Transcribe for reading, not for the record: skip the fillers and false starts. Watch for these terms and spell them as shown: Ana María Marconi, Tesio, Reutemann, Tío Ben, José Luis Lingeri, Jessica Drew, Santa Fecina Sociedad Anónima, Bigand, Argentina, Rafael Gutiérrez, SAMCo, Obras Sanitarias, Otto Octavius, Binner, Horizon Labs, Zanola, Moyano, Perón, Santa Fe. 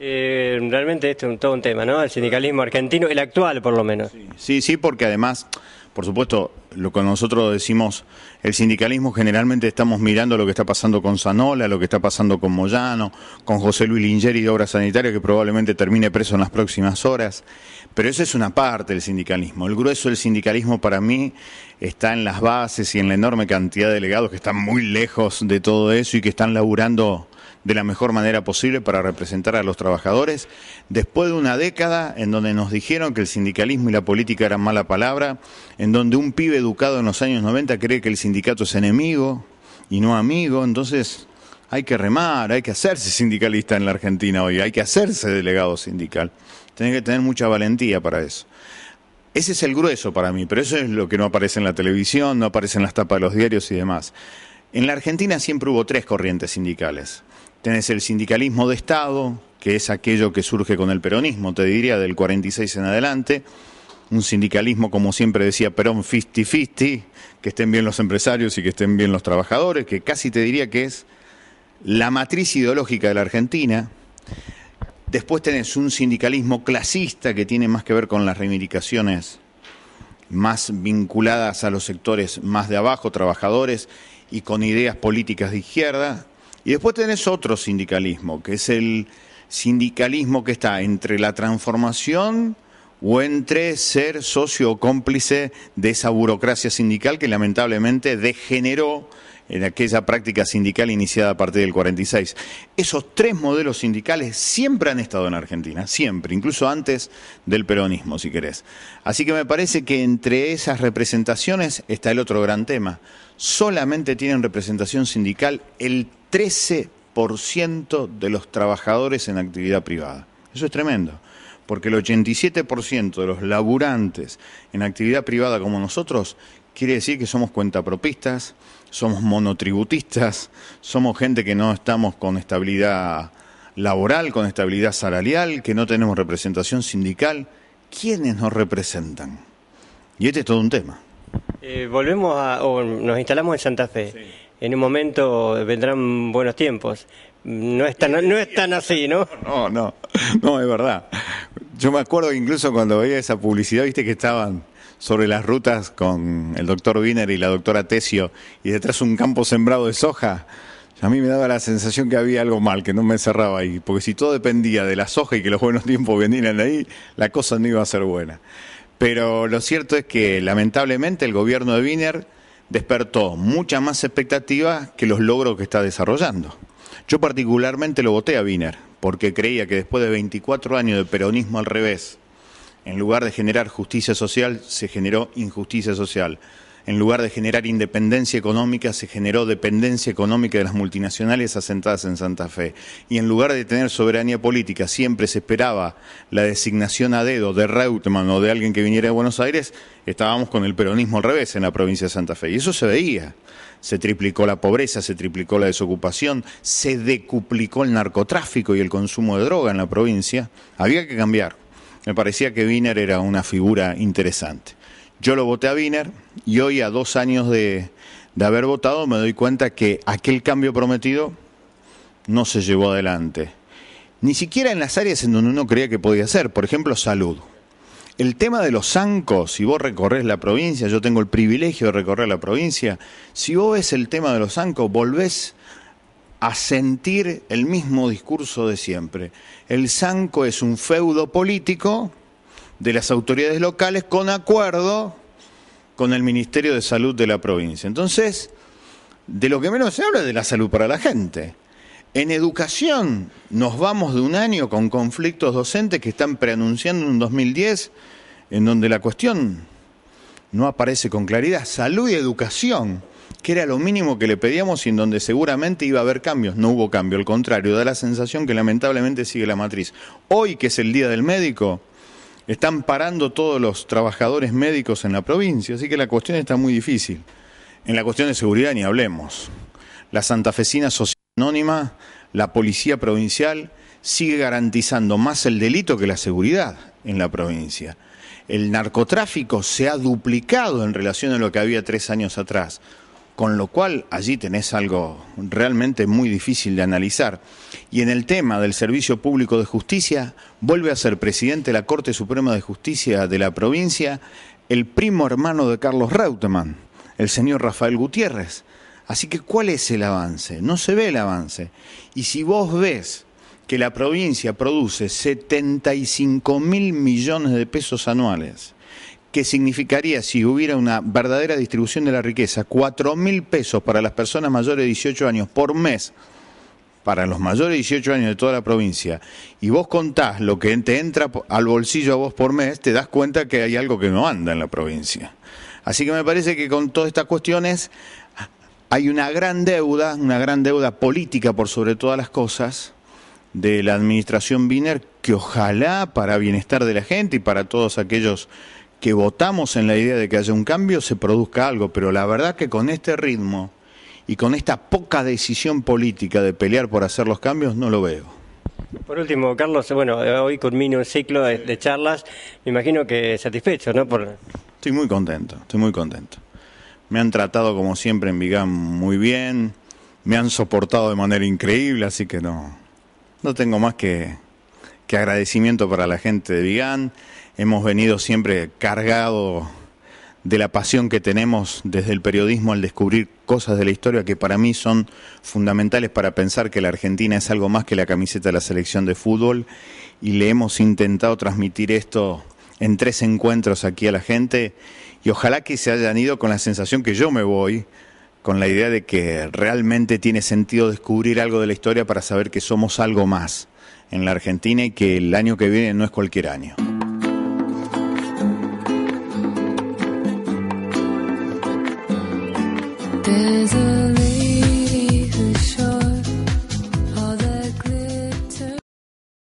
Realmente esto es todo un tema, ¿no? El sindicalismo argentino, el actual por lo menos. Sí, sí, porque además, por supuesto, lo que nosotros decimos, el sindicalismo generalmente estamos mirando lo que está pasando con Zanola, lo que está pasando con Moyano, con José Luis Lingeri de Obras Sanitarias, que probablemente termine preso en las próximas horas, pero esa es una parte del sindicalismo. El grueso del sindicalismo para mí está en las bases y en la enorme cantidad de delegados que están muy lejos de todo eso y que están laburando de la mejor manera posible para representar a los trabajadores, después de una década en donde nos dijeron que el sindicalismo y la política eran mala palabra, en donde un pibe educado en los años 90 cree que el sindicato es enemigo y no amigo. Entonces hay que remar, hay que hacerse sindicalista en la Argentina hoy, hay que hacerse delegado sindical, tenés que tener mucha valentía para eso. Ese es el grueso para mí, pero eso es lo que no aparece en la televisión, no aparece en las tapas de los diarios y demás. En la Argentina siempre hubo tres corrientes sindicales. Tenés el sindicalismo de Estado, que es aquello que surge con el peronismo, te diría, del 46 en adelante. Un sindicalismo, como siempre decía Perón, 50-50, que estén bien los empresarios y que estén bien los trabajadores, que casi te diría que es la matriz ideológica de la Argentina. Después tenés un sindicalismo clasista, que tiene más que ver con las reivindicaciones más vinculadas a los sectores más de abajo, trabajadores, y con ideas políticas de izquierda. Y después tenés otro sindicalismo, que es el sindicalismo que está entre la transformación o entre ser socio o cómplice de esa burocracia sindical que lamentablemente degeneró en aquella práctica sindical iniciada a partir del 46. Esos tres modelos sindicales siempre han estado en Argentina, siempre, incluso antes del peronismo, si querés. Así que me parece que entre esas representaciones está el otro gran tema. Solamente tienen representación sindical el 13% de los trabajadores en actividad privada. Eso es tremendo, porque el 87% de los laburantes en actividad privada como nosotros quiere decir que somos cuentapropistas, somos monotributistas, somos gente que no estamos con estabilidad laboral, con estabilidad salarial, que no tenemos representación sindical. ¿Quiénes nos representan? Y este es todo un tema. Volvemos a, o nos instalamos en Santa Fe. Sí. En un momento vendrán buenos tiempos. No es tan así, ¿no? No, es verdad. Yo me acuerdo incluso cuando veía esa publicidad, viste que estaban sobre las rutas con el doctor Binner y la doctora Tesio, y detrás un campo sembrado de soja. A mí me daba la sensación que había algo mal, que no me encerraba ahí, porque si todo dependía de la soja y que los buenos tiempos vendieran ahí, la cosa no iba a ser buena. Pero lo cierto es que lamentablemente el gobierno de Binner despertó mucha más expectativa que los logros que está desarrollando. Yo particularmente lo voté a Binner, porque creía que después de 24 años de peronismo al revés, en lugar de generar justicia social, se generó injusticia social. En lugar de generar independencia económica, se generó dependencia económica de las multinacionales asentadas en Santa Fe. Y en lugar de tener soberanía política, siempre se esperaba la designación a dedo de Reutemann o de alguien que viniera de Buenos Aires, estábamos con el peronismo al revés en la provincia de Santa Fe. Y eso se veía. Se triplicó la pobreza, se triplicó la desocupación, se decuplicó el narcotráfico y el consumo de droga en la provincia. Había que cambiar. Me parecía que Binner era una figura interesante. Yo lo voté a Binner y hoy, a 2 años de haber votado, me doy cuenta que aquel cambio prometido no se llevó adelante. Ni siquiera en las áreas en donde uno creía que podía ser, por ejemplo, salud. El tema de los SAMCo, si vos recorres la provincia, yo tengo el privilegio de recorrer la provincia, si vos ves el tema de los SAMCo, volvés a sentir el mismo discurso de siempre. El SAMCo es un feudo político de las autoridades locales con acuerdo con el Ministerio de Salud de la provincia. Entonces, de lo que menos se habla es de la salud para la gente. En educación nos vamos de un año con conflictos docentes que están preanunciando un 2010 en donde la cuestión no aparece con claridad. Salud y educación, que era lo mínimo que le pedíamos y en donde seguramente iba a haber cambios. No hubo cambio, al contrario, da la sensación que lamentablemente sigue la matriz. Hoy, que es el Día del Médico, están parando todos los trabajadores médicos en la provincia, así que la cuestión está muy difícil. En la cuestión de seguridad ni hablemos. La Santa Fecina Sociedad Anónima, la policía provincial, sigue garantizando más el delito que la seguridad en la provincia. El narcotráfico se ha duplicado en relación a lo que había 3 años atrás. con lo cual allí tenés algo realmente muy difícil de analizar. Y en el tema del Servicio Público de Justicia, vuelve a ser presidente de la Corte Suprema de Justicia de la provincia el primo hermano de Carlos Reutemann, el señor Rafael Gutiérrez. Así que, ¿cuál es el avance? No se ve el avance. Y si vos ves que la provincia produce 75.000 millones de pesos anuales, que significaría, si hubiera una verdadera distribución de la riqueza, 4.000 pesos para las personas mayores de 18 años por mes, para los mayores de 18 años de toda la provincia, y vos contás lo que te entra al bolsillo a vos por mes, te das cuenta que hay algo que no anda en la provincia. Así que me parece que con todas estas cuestiones hay una gran deuda política por sobre todas las cosas, de la administración Binner, que ojalá, para bienestar de la gente y para todos aquellos que votamos en la idea de que haya un cambio, se produzca algo. Pero la verdad que con este ritmo y con esta poca decisión política de pelear por hacer los cambios, no lo veo. Por último, Carlos, bueno, hoy culmino un ciclo de charlas, me imagino que satisfecho, ¿no? Estoy muy contento, estoy muy contento. Me han tratado, como siempre, en Bigand muy bien, me han soportado de manera increíble, así que no tengo más que agradecimiento para la gente de Bigand. Hemos venido siempre cargados de la pasión que tenemos desde el periodismo al descubrir cosas de la historia que para mí son fundamentales para pensar que la Argentina es algo más que la camiseta de la selección de fútbol, y le hemos intentado transmitir esto en 3 encuentros aquí a la gente, y ojalá que se hayan ido con la sensación que yo me voy, con la idea de que realmente tiene sentido descubrir algo de la historia para saber que somos algo más en la Argentina y que el año que viene no es cualquier año. There's a